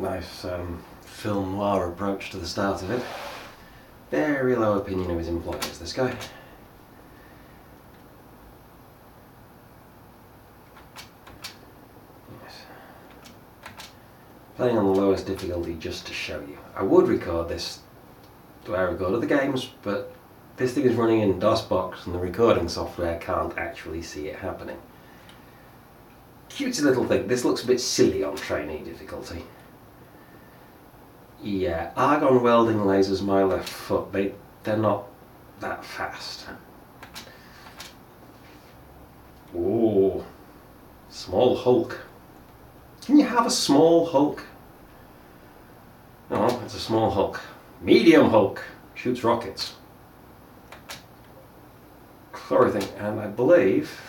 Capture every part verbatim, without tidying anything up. nice um, film noir approach to the start of it. Very low opinion of his employers, this guy. Playing on the lowest difficulty just to show you. I would record this where I record other games, but this thing is running in DOSBox and the recording software can't actually see it happening. Cutesy little thing. This looks a bit silly on trainee difficulty. Yeah, argon welding lasers my left foot. They, they're not that fast. Ooh, small Hulk. Can you have a small Hulk? No, it's a small Hulk. Medium Hulk shoots rockets. Sorry thing, and I believe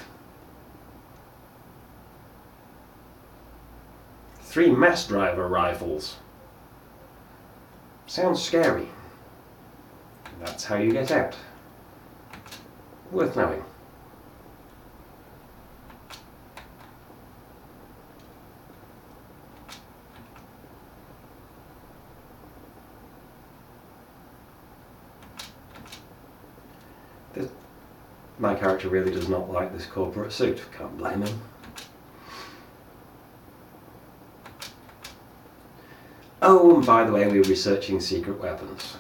three mass driver rifles. Sounds scary. That's how you get out. Worth knowing. My character really does not like this corporate suit. Can't blame him. Oh, and by the way, we're researching secret weapons.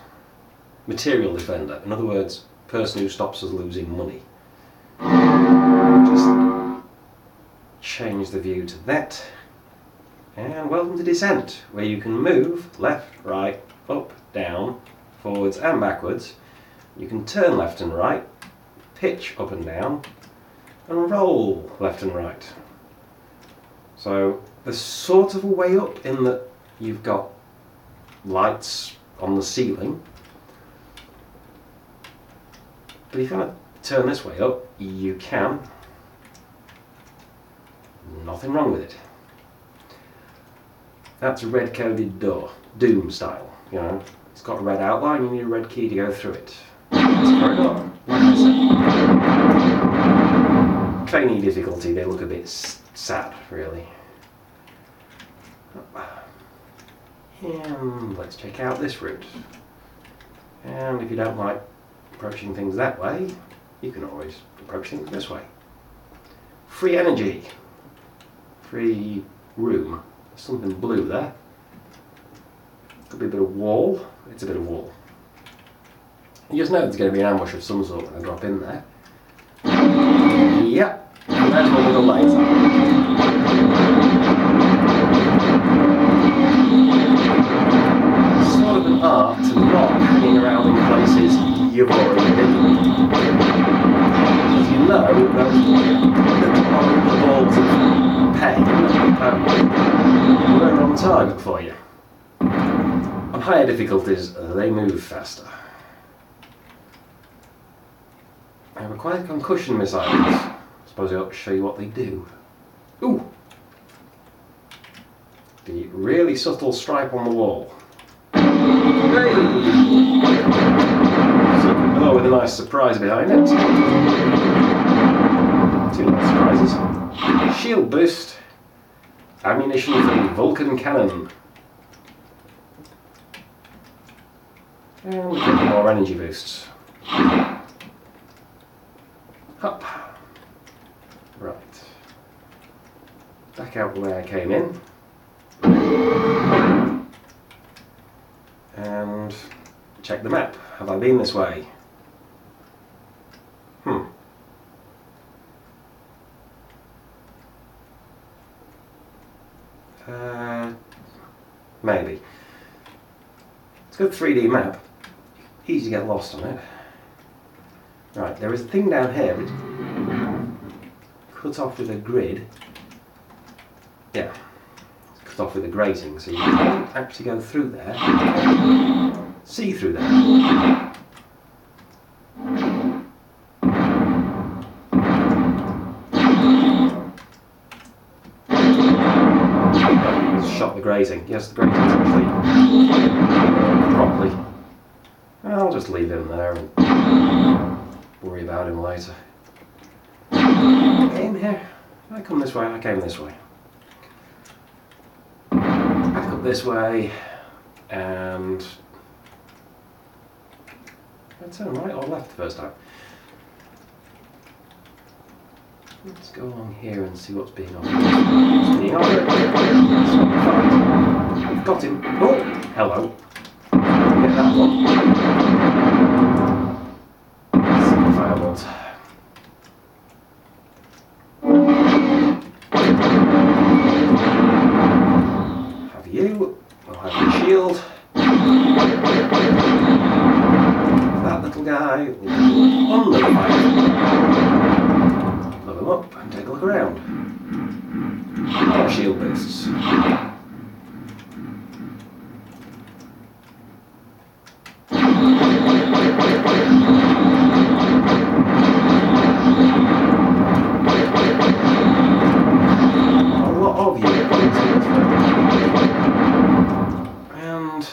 Material defender. In other words, person who stops us losing money. Just change the view to that. And welcome to Descent, where you can move left, right, up, down, forwards and backwards. You can turn left and right. Pitch up and down, and roll left and right. So there's sort of a way up in that you've got lights on the ceiling, but if you want to turn this way up, you can. Nothing wrong with it. That's a red coded door, Doom style, you know. It's got a red outline, you need a red key to go through it. That's a corridor. Trainee difficulty, they look a bit sad, really. And let's check out this route. And if you don't like approaching things that way, you can always approach things this way. Free energy. Free room. There's something blue there. Could be a bit of wall. It's a bit of wall. You just know there's going to be an ambush of some sort when I drop in there. Yep, and there's where the lights are. Sort of an art to not hanging around in places you've already been. Because you know those little balls of pain um, weren't on target for you. On higher difficulties, they move faster. I require concussion missiles. I suppose I ought to show you what they do. Ooh! The really subtle stripe on the wall. Hey! Something below with a nice surprise behind it. Two nice surprises. Shield boost. Ammunition for the Vulcan cannon. And we'll get more energy boosts. Up. Right. Back out the way I came in. And check the map. Have I been this way? Hmm. Uh, maybe. It's a good three D map. Easy to get lost on it. Right, there is a thing down here which cut off with a grid. Yeah, it's cut off with a grating, so you can't actually go through there. See through there. Shot the grating. Yes, the grating's actually properly. I'll just leave him there and worry about him later. Get in here. I come this way, I came this way. I come this way, and let's turn right or left the first time. Let's go along here and see what's being offered. Being offered. I've got him. Oh, hello. Get that one. Some fireballs. Have you? I'll have your shield. That little guy will go on the fire. Up and take a look around. More shield bursts. A lot of you and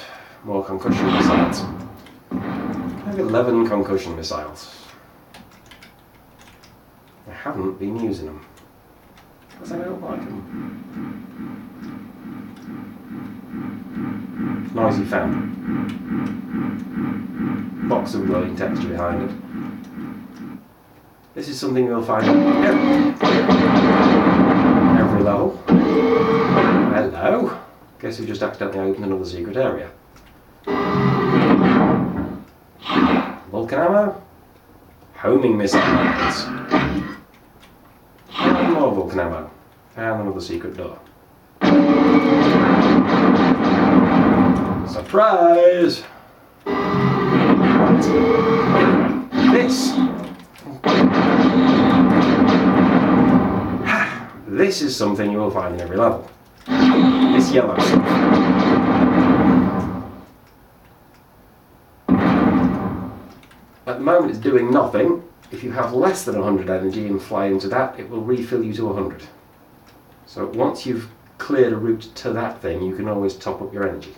more concussion missiles. I have eleven concussion missiles. I haven't been using them, because I don't like them. Noisy fan. Box of glowing texture behind it. This is something you'll find at every level. Hello. Guess we just accidentally opened another secret area. Vulcan ammo. Homing missiles. Vulcan ammo, and another secret door. Surprise! This! Ha! This is something you will find in every level. This yellow stuff. At the moment it's doing nothing. If you have less than one hundred energy and fly into that, it will refill you to one hundred. So once you've cleared a route to that thing, you can always top up your energy.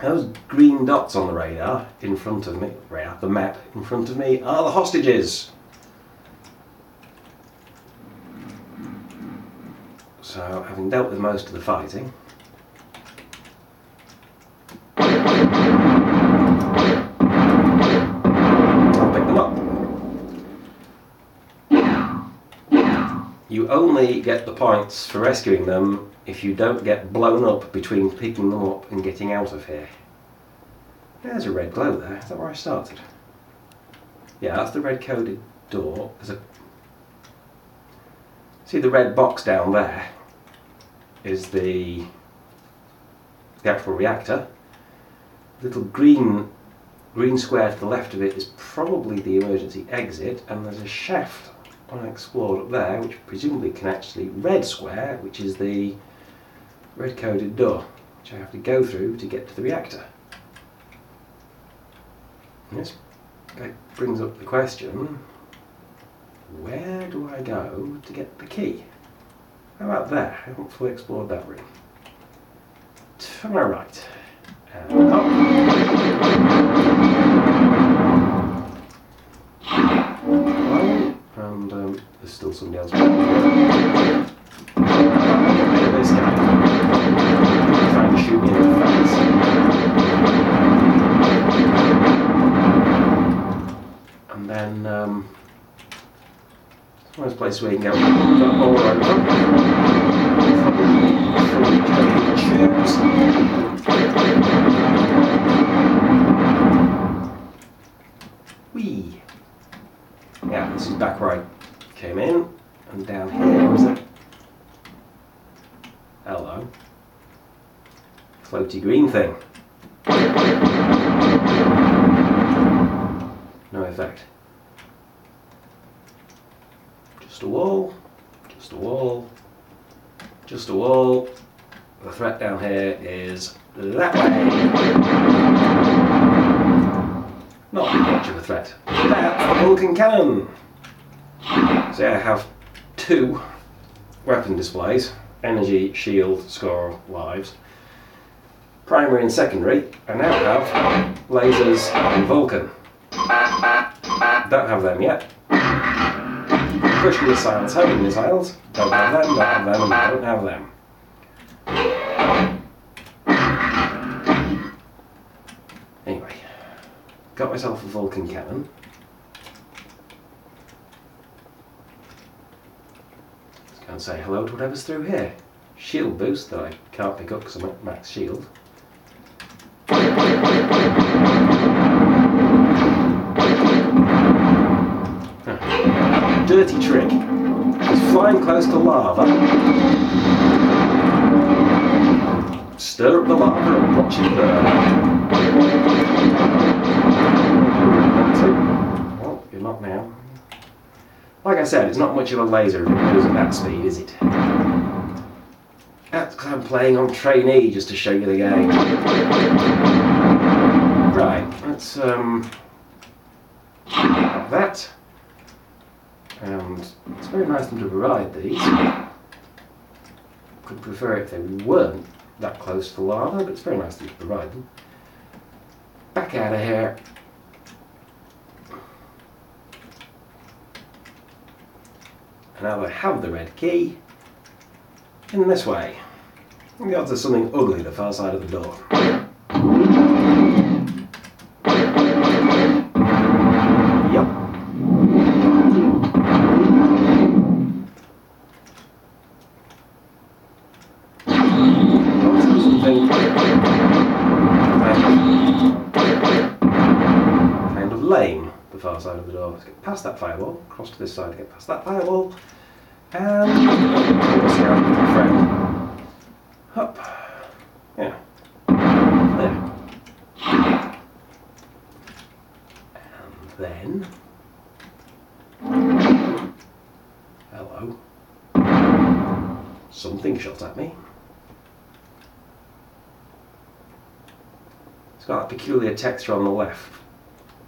Those green dots on the radar in front of me, radar, the map in front of me, are the hostages. So having dealt with most of the fighting, you only get the points for rescuing them if you don't get blown up between picking them up and getting out of here. There's a red glow there. Is that where I started? Yeah, that's the red coded door. There's a... See the red box down there is the, the actual reactor. The little green, green square to the left of it is probably the emergency exit, and there's a shaft unexplored up there, which presumably connects to the red square, which is the red coded door, which I have to go through to get to the reactor. And this brings up the question, where do I go to get the key? How about there? I haven't fully explored that room. To my right. And And um, there's still somebody else. Find to shoot me in the face. And then um, it's one of those places where you can get all over. Wee. Yeah, this is back where I came in, and down here was it? Hello. Floaty green thing. No effect. Just a wall, just a wall, just a wall. The threat down here is that way. Not much of a threat. That's the Vulcan cannon! So yeah, I have two weapon displays, energy, shield, score, lives. Primary and secondary, I now have lasers and Vulcan. Don't have them yet. Pushing missiles, homing missiles, don't have them, don't have them, don't have them. Anyway, got myself a Vulcan cannon. Let's go and say hello to whatever's through here. Shield boost that I can't pick up because I'm at max shield. Huh. Dirty trick. He's flying close to lava. Stir up the lava and watch it burn. Well, you're not now. Like I said, it's not much of a laser if it goes at that speed, is it? That's because I'm playing on trainee just to show you the game. Right, let's um have that. And it's very nice of them to provide these. Could prefer if they weren't that close to lava, but it's very nice of them to provide them. Back out of here. And now I have the red key. In this way. And the odds are something ugly the far side of the door. Yep. Something kind of lame the far side of the door. Let's get past that firewall, cross to this side to get past that firewall. And let's see how we can friend. Up. Yeah. There. And then. Hello. Something shot at me. It's got that peculiar texture on the left.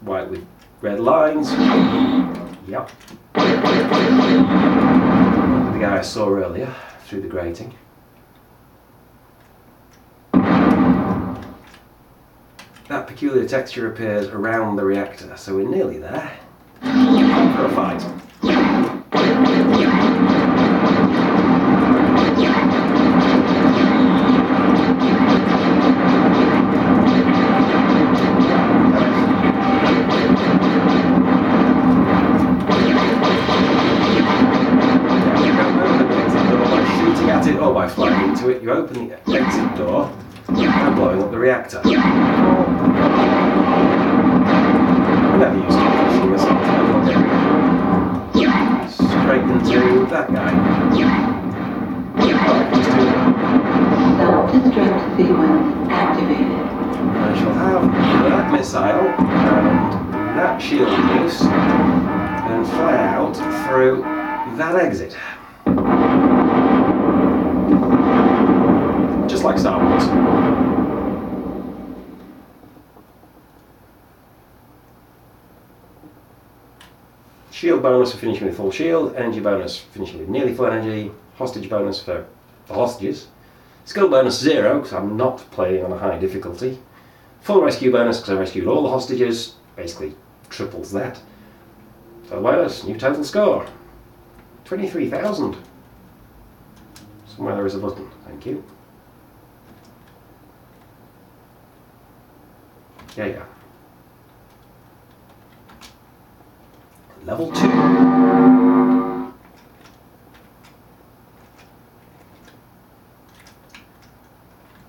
White with red lines. Yep. The guy I saw earlier through the grating. That peculiar texture appears around the reactor, so we're nearly there. Time for a fight. It, you open the exit door and blowing up the reactor. I never used to myself. Straight into that guy. Self destruct sequence activated. I shall have that missile and that shield loose and fly out through that exit. Like Star Wars. Shield bonus for finishing with full shield, energy bonus for finishing with nearly full energy, hostage bonus for the hostages, skill bonus zero because I'm not playing on a high difficulty, full rescue bonus because I rescued all the hostages, basically triples that. So bonus, new total score, twenty-three thousand. Somewhere there is a button, thank you. Yeah, yeah. Level two.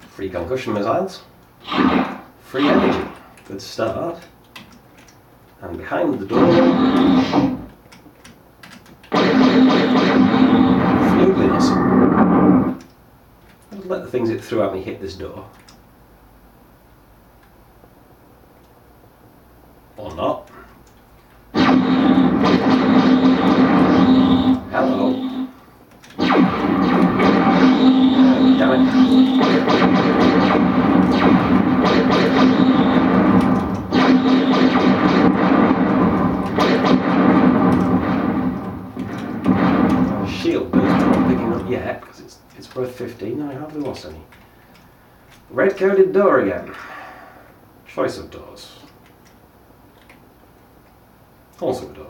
Free concussion missiles. Free energy. Good start. And behind the door. Free ugliness. I'll let the things it threw at me hit this door. Or not. Hello. Oh, damn it. Shield boost not picking up yet because it's it's worth fifteen and I hardly lost any. Red coated door again. Choice of doors. Also a door.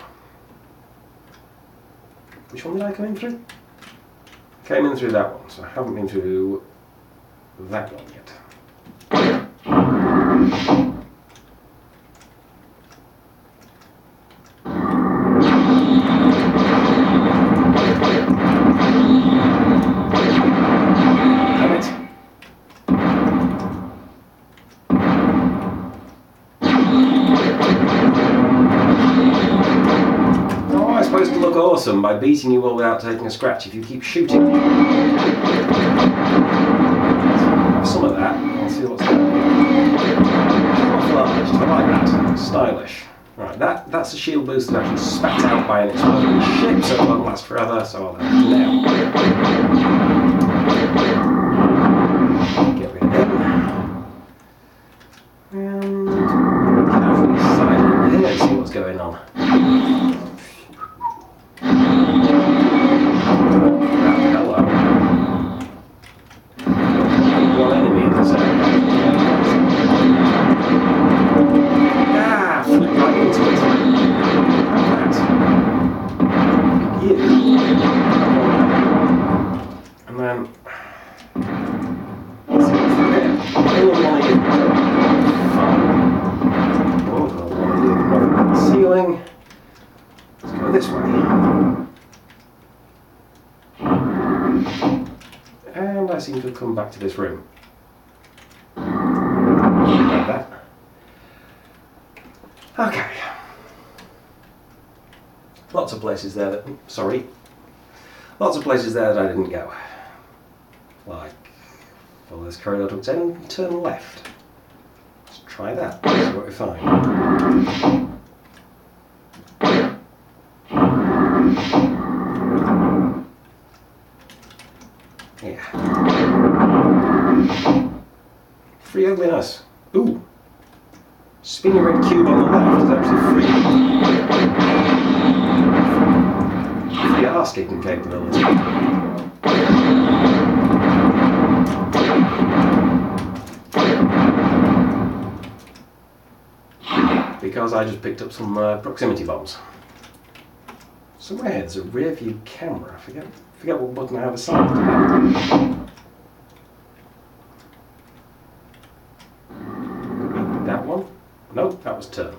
Which one did I come in through? Came in through that one, so I haven't been through that one yet. Awesome by beating you all without taking a scratch if you keep shooting. Have some of that. I'll see what's going on. I like that. Stylish. Right, that, that's a shield boost that actually spat out by an exploding ship, so it won't last forever, so I'll have it now. Get rid of it. And now from this side here, let's see what's going on. Come back to this room. Like that. Okay. Lots of places there that, sorry. Lots of places there that I didn't go. Like, well, this corridor to its end, turn left. Let's try that, see what we find. Pretty ugly nice. Ooh! Spinning red cube on the left is actually free. Free ass kicking capability. Because I just picked up some uh, proximity bombs. Somewhere here there's a rear view camera. I forget, forget what button I have assigned to that. Nope, that was turn.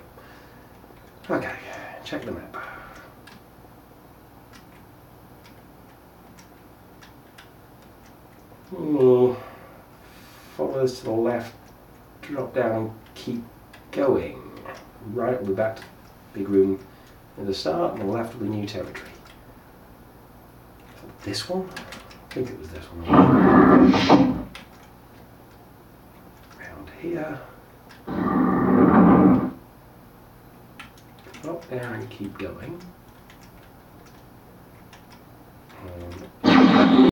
Okay, check the map. Ooh. Follow this to the left, drop down, keep going. Right, we'll be back to big room at the start, and the left will be new territory. This one? I think it was this one. Round here. Drop down and keep going.